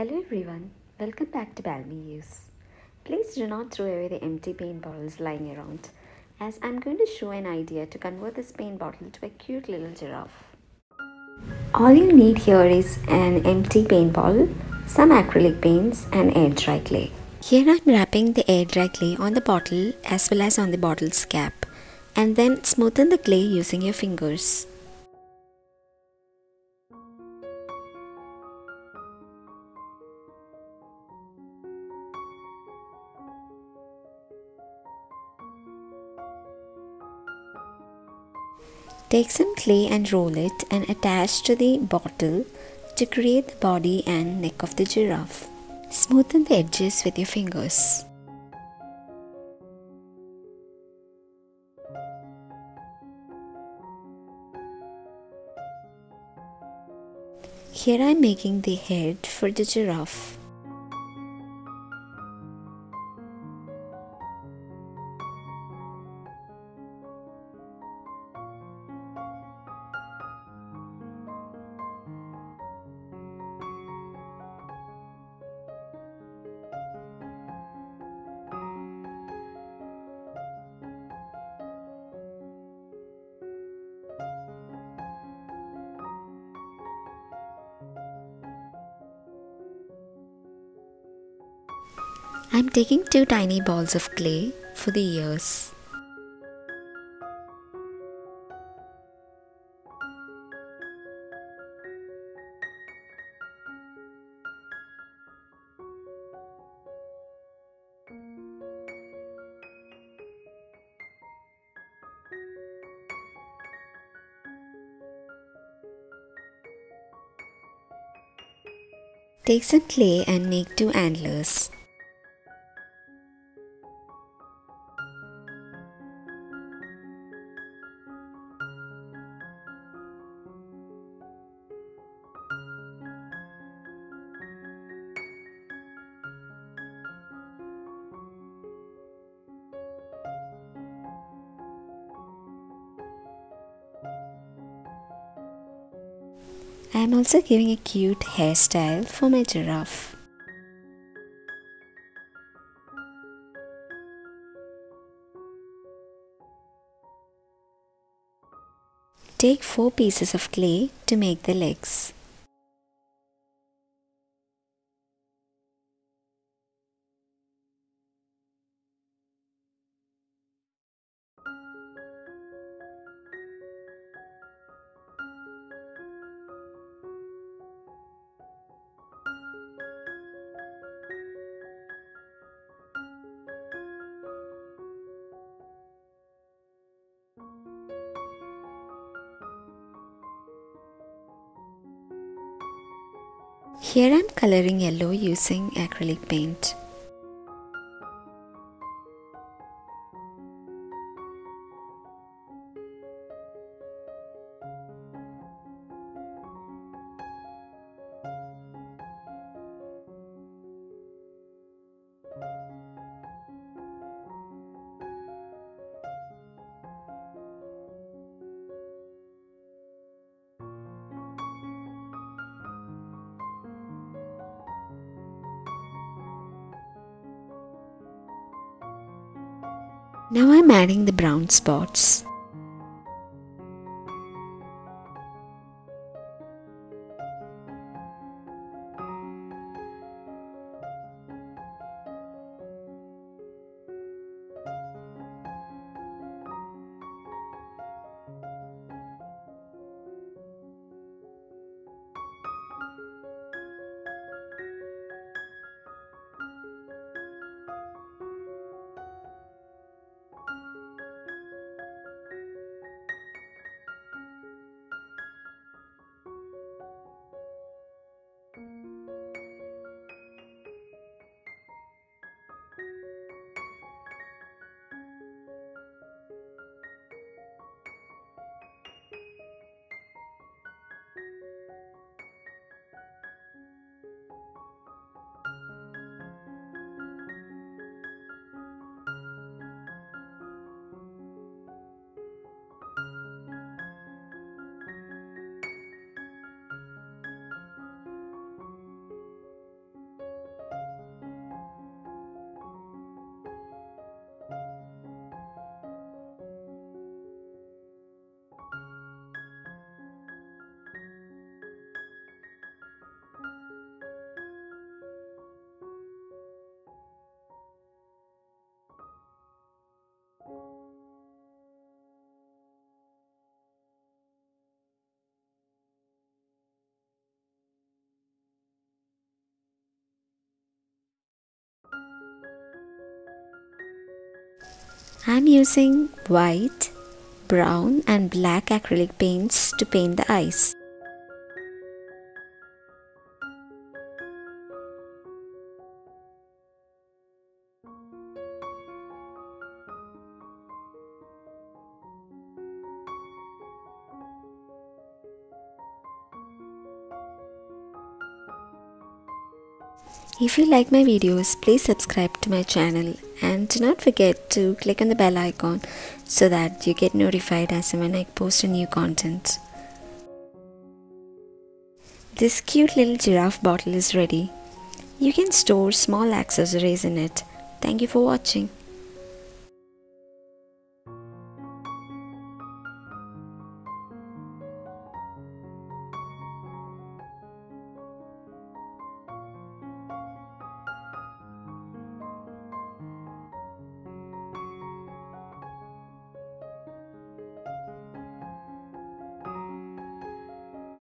Hello everyone, welcome back to Balmy Hues. Please do not throw away the empty paint bottles lying around, as I'm going to show an idea to convert this paint bottle to a cute little giraffe. All you need here is an empty paint bottle, some acrylic paints and air dry clay. Here I'm wrapping the air dry clay on the bottle as well as on the bottle's cap, and then smoothen the clay using your fingers. Take some clay and roll it and attach to the bottle to create the body and neck of the giraffe. Smoothen the edges with your fingers. Here I am making the head for the giraffe. I'm taking two tiny balls of clay for the ears. Take some clay and make two antlers. I am also giving a cute hairstyle for my giraffe. Take 4 pieces of clay to make the legs. Here I'm coloring yellow using acrylic paint. Now I'm adding the brown spots. I'm using white, brown and black acrylic paints to paint the eyes. If you like my videos, please subscribe to my channel and do not forget to click on the bell icon so that you get notified as and when I post a new content. This cute little giraffe bottle is ready. You can store small accessories in it. Thank you for watching.